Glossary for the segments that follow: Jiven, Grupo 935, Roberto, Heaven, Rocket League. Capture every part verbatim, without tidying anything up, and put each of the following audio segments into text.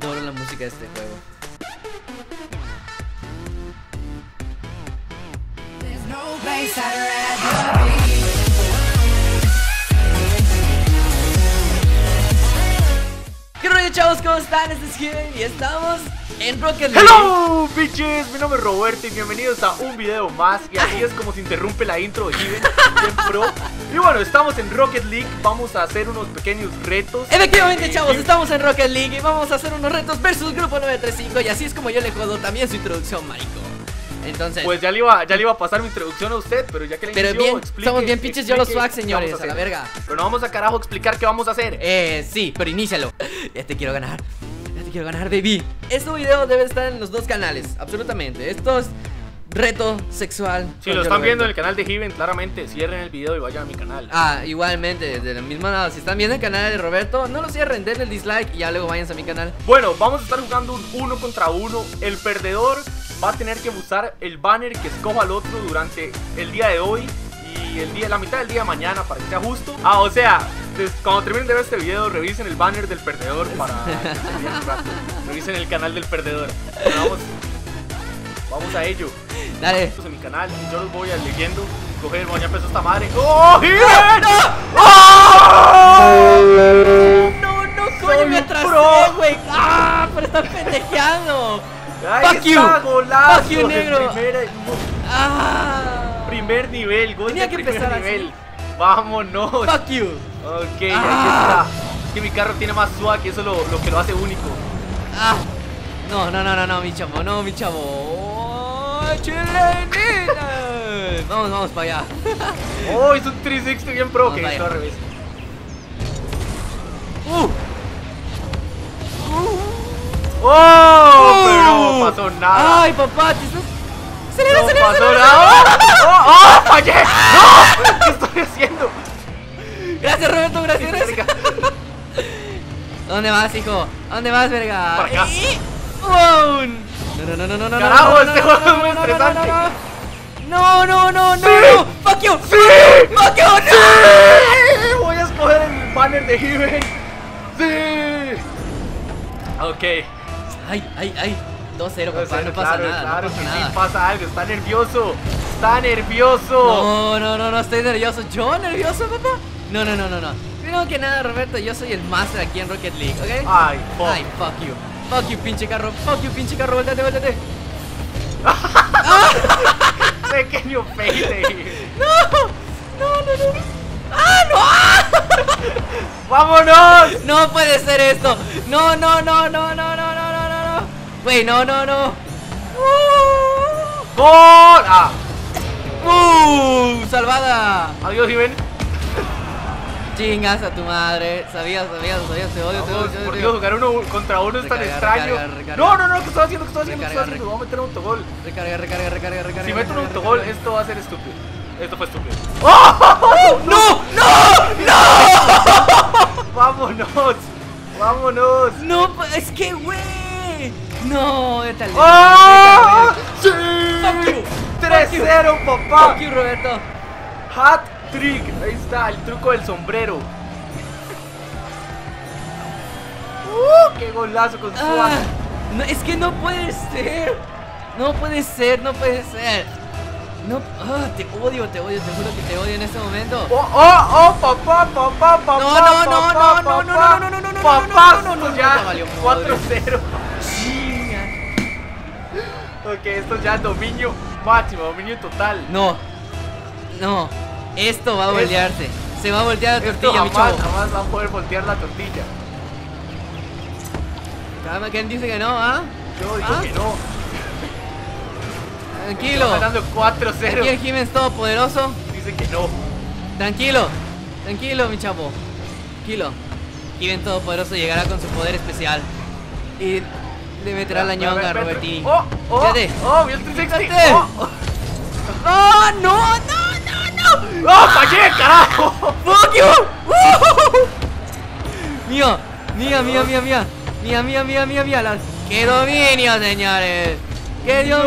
Adoro la música de este juego. ¿Qué rollo, chavos? ¿Cómo están? Este es Heaven y estamos en Rocket League. ¡Hello, bitches! Mi nombre es Roberto y bienvenidos a un video más. Y así es como se interrumpe la intro de Jiven en Pro. Y bueno, estamos en Rocket League, vamos a hacer unos pequeños retos. Efectivamente, chavos, estamos en Rocket League y vamos a hacer unos retos versus Grupo nueve tres cinco. Y así es como yo le jodo también su introducción, marico. Entonces, pues ya le iba, ya le iba a pasar mi introducción a usted, pero ya que le inició, bien, explique, somos bien pinches yo los swag, señores, a, a la verga. Pero no vamos a carajo explicar qué vamos a hacer. Eh, sí, pero inícialo. Ya te quiero ganar, ya te quiero ganar, baby. Este video debe estar en los dos canales, absolutamente. Esto es reto sexual. Si lo están viendo en el canal de Jiven, claramente cierren el video y vayan a mi canal. Ah, igualmente, desde la misma nada. Si están viendo el canal de Roberto, no lo cierren, denle el dislike y ya luego váyanse a mi canal. Bueno, vamos a estar jugando un uno contra uno. El perdedor va a tener que usar el banner que escoja al otro durante el día de hoy y el día, la mitad del día de mañana, para que sea justo. Ah, o sea, cuando terminen de ver este video, revisen el banner del perdedor para revisen el canal del perdedor. Bueno, vamos, vamos a ello. Dale. En mi canal, yo los voy a leyendo. Coger, bueno, ya empezó esta madre. ¡Oh, Jiven! ¡Oh! ¡No, no, coño! ¡Me atrasé, güey! ¡Ah! ¡Pero estás pendejeando! Ahí ¡Fuck you! ¡Fuck you, negro! Primera, ah. Primer nivel, güey. Tenía que empezar nivel. Así. Vámonos. ¡Fuck you! Ok, ah. Aquí está. Es que mi carro tiene más swag y eso es lo, lo que lo hace único. Ah. No, no, no, no, no, mi chavo, no, mi chavo. ¡Chilenina! Vamos, vamos para allá. ¡Oh, es un trescientos sesenta bien pro! Vamos, que lo al revés. ¡Uh! ¡Uh! ¡Oh! Uh, pero no pasó nada. ¡Ay, papá! Te estás... ¡Acelera, no acelera, pasó acelera, nada! ¡Oh, oh, oh, fallé! ¡No! ¿Qué estoy haciendo? Gracias, Roberto, gracias, gracias. ¿Dónde vas, hijo? ¿Dónde vas, verga? Para acá. Y... No, no, no, no, no, no. ¡Carajo, este juego es muy estresante! No, no, no, no, no. ¡Fuck you! ¡Sí! ¡Fuck you! ¡No! Voy a escoger el banner de Jiven. ¡Sí! Ok. Ay, ay, ay, dos cero, papá, no pasa nada. Claro que sí pasa algo, está nervioso, está nervioso. No, no, no, no estoy nervioso. ¿Yo nervioso, papá? No, no, no, no, no. Primero que nada, Roberto, yo soy el master aquí en Rocket League, ¿ok? Ay, fuck. Ay, fuck you. Fuck you, pinche carro, fuck you, pinche carro, volteate, volteate. Pequeño peine. No, no, no, no. ¡Ah, no! ¡Vámonos! No puede ser esto. No, no, no, no, no, no. Wey, no, no, no. ¡Gol! ¡Ah! ¡Uh! ¡Salvada! Adiós, Jiven. Chingas a tu madre. Sabías, sabías, sabías. Te odio, vamos, te odio. Por Dios, jugar uno contra uno es tan extraño. Recarga, recarga. No, no, no, ¿qué estás haciendo? ¿Qué estás haciendo? Recarga, ¿Qué estás haciendo? Voy a meter un autogol. Recarga, recarga, recarga, recarga. Si meto un autogol, recarga, esto va a ser estúpido. Esto fue estúpido. ¡Oh! ¡No! ¡No! ¡No! ¡No! ¡Vámonos! ¡Vámonos! No, es que, güey. No, de tal. ¡Oh! ¡Sí! tres cero, papá. Fuck you, Roberto. Hat trick. Ahí está, el truco del sombrero. ¡Uh! ¡Qué golazo con ah, su no, es que no puede ser. No puede ser, no puede ser. No, ah, te odio, te odio, te juro que te odio en este momento. ¡Oh, oh, oh, papá, papá, papá! No, no, no, papá, no, no, papá, no, no, no, no, no, no, papá, no, no, no, ya, cuatro cero. Ok, esto ya es dominio máximo, dominio total. No, no, esto va a voltearse. Se va a voltear la tortilla, jamás, mi chavo. Jamás va a poder voltear la tortilla. Calma, ¿quién dice que no, ah? Yo digo ¿Ah? que no. Tranquilo. Estamos ganando cuatro cero. Aquí el Jiven es todopoderoso. Dice que no. Tranquilo, tranquilo, mi chavo. Tranquilo. Jiven todopoderoso llegará con su poder especial. Y... le meterá la ñonga, Roberti. ¡Oh! ¡Oh! Fíjate. ¡Oh! ¡Vio el trescientos sesenta! ¡Oh! ¡Oh! ¡Oh! ¡No! ¡No! ¡No! ¡No! ¡Oh! ¡Fallé, carajo! ¡Fuck you! ¡Mía! ¡Mía, mía, mía, mía! ¡Mía, mía, mía, mía, mía! Las... ¡Qué dominio, señores! ¡Qué dominio! ¡No!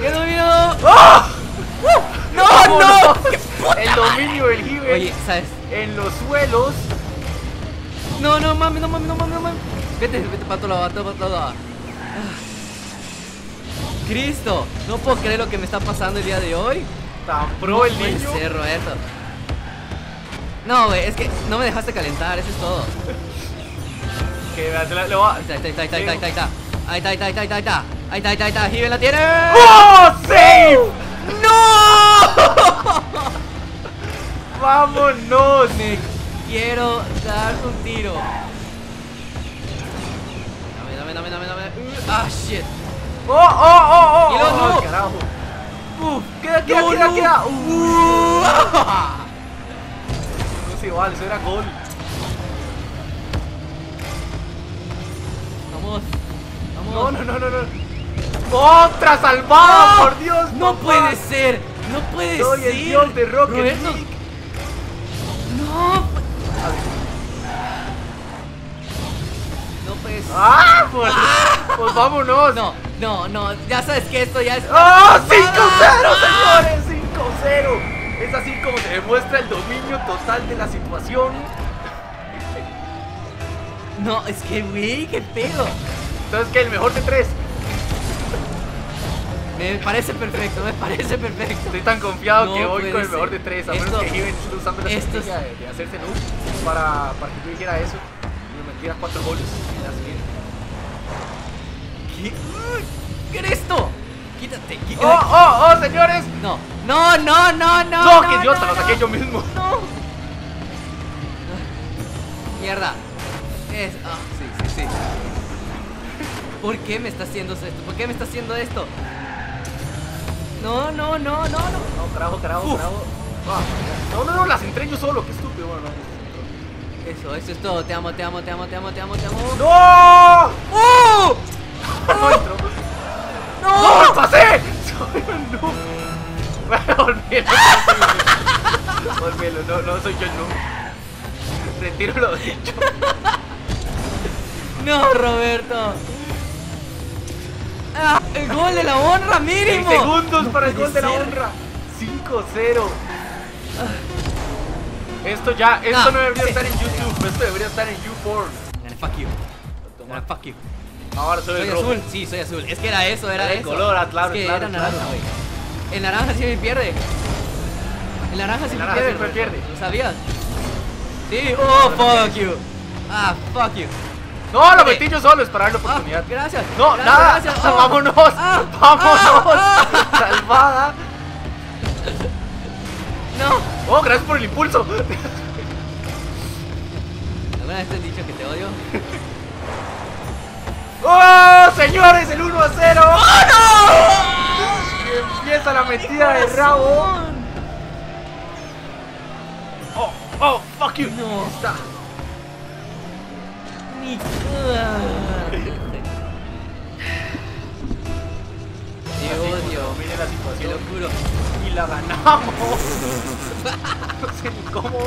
¡Qué dominio! ¡Oh! ¡No, no! no! ¡Qué puta! El dominio del Jiven. Oye, ¿sabes? En los suelos. No, no, mami, no, mami, no, mami, no, mami. Vete, vete para otro lado, para otro lado. Ah. Cristo, no puedo creer lo que me está pasando el día de hoy. Tan pro el niño. No puede ser, Roberto. No, güey, es que no me dejaste calentar, eso es todo. Que okay, lo va. Ahí está, ahí está, ahí está, ahí está. Ahí está, ahí está, ahí está, ahí está. Ahí está, ahí está, ahí está. Jiven la tiene. ¡Oh, save! ¡No! ¡Vámonos! Me quiero dar un tiro. Dame, dame, dame, dame, dame. Ah, shit. ¡Oh, oh, oh, oh! ¡Y los no! ¡Carajo! ¡Uf! ¡Queda, queda, no, queda, no. queda! ¡Uh! No se vale, eso era gol. Vamos, vamos. No, no, no, no, no. ¡Otra salvada! ¡No! ¡Por Dios! ¡No, no puede ser! ¡No puede Soy ser! ¡Soy el dios de Rocket League! ¡No! No puede ser. ¡Ah! Pues, ¡Ah! pues vámonos. No. No, no, ya sabes que esto ya es... ¡Oh! ¡cinco cero, señores! ¡cinco cero! Es así como se demuestra el dominio total de la situación. No, es que, güey, qué pedo. Entonces, que el mejor de tres. Me parece perfecto, me parece perfecto. Estoy tan confiado no que voy con el mejor de tres. A menos esto, que Jiven esté usando la estrategia es... de hacerse noob para, para que yo dijera eso. Y me tiras cuatro goles en la siguiente. ¿Qué era esto? Quítate, quítate. ¡Oh, oh, oh, señores! No, no, no, no, no. No, que idiota, no, lo saqué no, yo mismo. No. Mierda. Es. Ah, oh, sí, sí, sí. ¿Por qué me está haciendo esto? ¿Por qué me está haciendo esto? No, no, no, no, no. No, carajo, carajo, Uf. carajo. Ah, no, no, no, las entré yo solo, qué estúpido, bueno, no. Eso, eso es todo. Te amo, te amo, te amo, te amo, te amo, te amo. ¡No! ¡Oh! No, entró. ¡No! ¡No, me pasé! Soy un noob. Bueno, olvídalo. Olvídalo, no, no, soy yo el noob. Retiro lo dicho. No, Roberto. Ah, el gol de la honra, mínimo. seis segundos para el gol de la honra. cinco cero. Esto ya, esto no debería estar en YouTube. Esto debería estar en YouPorn. Fuck you. Fuck you. Ahora soy, soy rojo. azul, sí, soy azul. Es que era eso, era, era el eso. color, claro, es que claro, era naranja, güey. Claro. El naranja sí me pierde. El naranja sí el me naranja pierde. Siempre pierde. ¿Lo sabías? Sí. Oh, fuck you. Ah, fuck you. No, lo okay. metí yo solo, es para dar la oportunidad. Ah, gracias. No, gracias, nada. Gracias. Oh. Vámonos. Ah, vámonos. Ah, ah, Salvada. No. Oh, gracias por el impulso. ¿Alguna vez te has dicho que te odio? ¡Oh, señores! ¡El uno a cero! ¡Oh, no! Empieza la metida de rabo. ¡Oh, oh, fuck you! ¡No! Está. Ni... ¡Qué odio! Miren la situación. ¡Qué locura! ¡Y la ganamos! No sé ni cómo.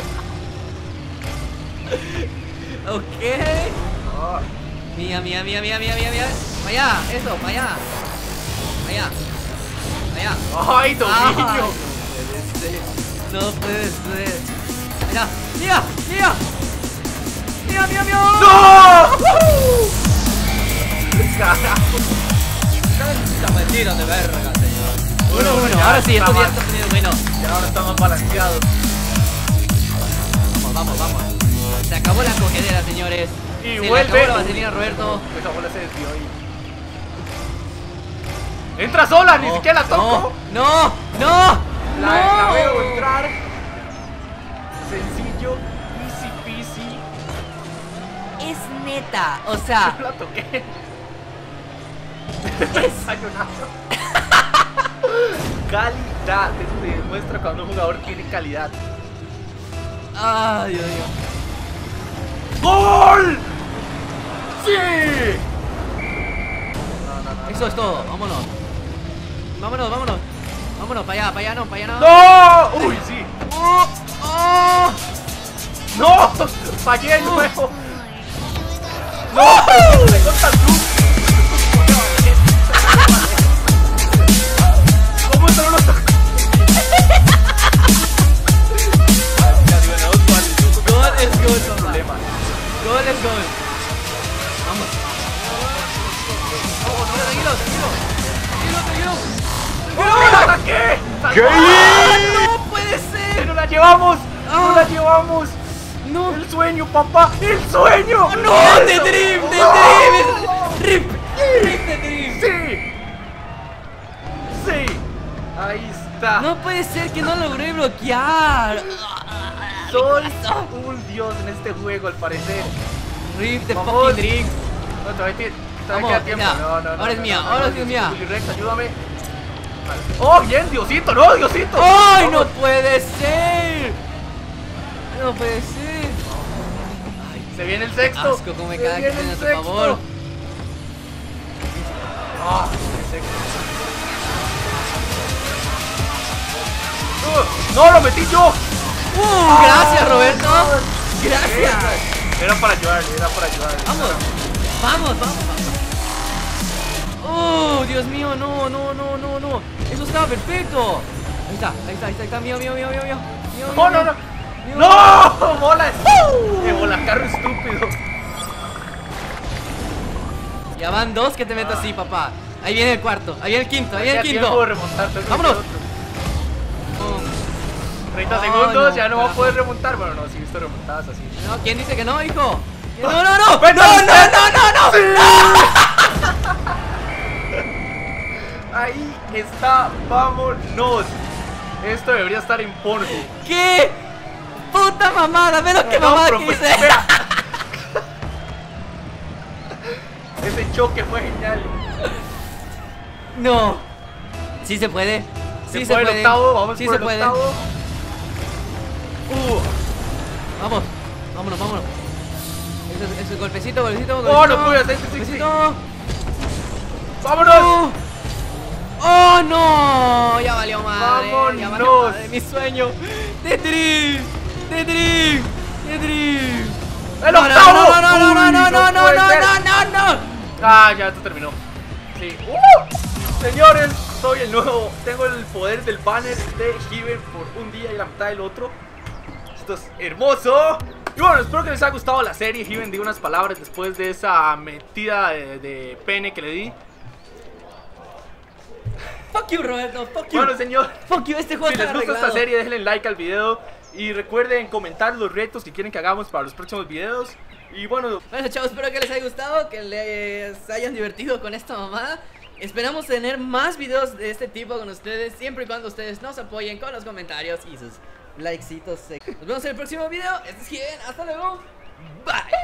Ok. Oh. Mía, mía, mía, mía, mía, mía, mía. Vaya, eso, vaya. Vaya. Vaya. ¡Ay, dominio! No puedes ser. Mira, mira, mira. Mira, mira, mira. ¡No! ¡Carajo! ¡Tanta mentira de verga, señor! Bueno, bueno, bueno, ahora sí, estos días están teniendo menos. Ya ahora estamos balanceados. Vamos, vamos, vamos. Se acabó la cogedera, señores. Y se vuelve. La vaselina, Roberto. Esa bola se desvió ahí. Entra sola, no, ni siquiera la toco. No, no, no. La, no. la veo entrar. Sencillo, easy peasy. Es neta, o sea. Yo la toqué. Desayunazo. Calidad. Eso se demuestra cuando un jugador tiene calidad. Ay, Dios mío. ¡Gol! ¡Sí! No, no, no, Eso no, es todo, no. vámonos. Vámonos, vámonos. Vámonos, para allá, para allá no, para allá no. ¡No! ¡Uy, sí! Oh, oh. ¡No! ¡Fallé de nuevo! ¡No! Uh. ¡Me corta el club! ¿Cómo esto no lo toca? Gol es gol, no problema. Gol es vamos. Vamos, tranquilo, tranquilo. Tranquilo, tranquilo. ¿Qué? ¿Qué? ¡No puede ser! ¡No la llevamos! ¡No la llevamos! ¡No! ¡El sueño, papá! ¡El sueño! ¡No! ¡The Dream! ¡The Dream! ¡Rip! ¡Rip The Dream! ¡Sí! ¡Sí! Ahí está. No puede ser que no logré bloquear. Soy un dios en este juego, al parecer. Rip the fucking Dream. No, todavía, todavía queda tiempo. No, no, no. Ahora es mía, ahora es mía. Rex, ayúdame. ¡Oh, bien, Diosito! ¡No, Diosito! ¡Ay, no puede ser! No puede ser. Ay, se viene el sexto. Asco, como me cae que viene el sexto. Por favor. Ah, el sexto. Uh, ¡No, lo metí yo! Uh, oh, gracias, Roberto. Gracias. Era para ayudarle, era para ayudarle. Vamos, vamos, vamos, vamos. Oh, Dios mío, no, no, no, no, no. Eso estaba perfecto. Ahí está, ahí está, ahí está, ahí está. Mío, mío, mío, mío, mío. mío oh, no, no. Mío, no, bolas. ¡Qué bola, carro estúpido! Ya van dos que te meto ah. así, papá. Ahí viene el cuarto, ahí viene el quinto, ahí viene el quinto. Remontar, vámonos. treinta oh, segundos, no, ya no va a poder remontar. Bueno, no, si he visto remontadas así. No, ¿quién dice que no, hijo? No, no, no, no, no, no, no, no, no. Ahí está, vámonos. Esto debería estar en porno. ¿Qué? Puta mamada, menos que no, mamada no, que hice. Ese choque fue genial. No. Sí se puede. Sí se, se puede. puede. El octavo, vamos sí por se el puede. Octavo. Uh. Vamos, vámonos, vámonos. Ese, ese golpecito, golpecito, golpecito. Oh, no pude hacer este golpecito. Vámonos. Uh. Oh, no. Ya valió madre. Vámonos. Ya valió madre. Mi sueño. The Dream. The Dream. The Dream. El no, octavo. No, no, no, no, no, Uy, no, no, no, no, no, no, no. Ah, ya esto terminó. Sí. Uh. Señores, soy el nuevo. Tengo el poder del banner de Heaven por un día y la mitad del otro. Hermoso. Y bueno, espero que les haya gustado la serie. Jiven dio unas palabras después de esa metida de, de pene que le di. Fuck you, Roberto. Fuck you. Bueno, señor, fuck you. Este juego, si les gusta esta serie, déjenle like al video y recuerden comentar los retos que quieren que hagamos para los próximos videos. Y bueno, bueno, chavos, espero que les haya gustado, que les hayan divertido con esta mamada. Esperamos tener más videos de este tipo con ustedes, siempre y cuando ustedes nos apoyen con los comentarios y sus likecitos. Nos vemos en el próximo video. Este es Jiven. Hasta luego. Bye.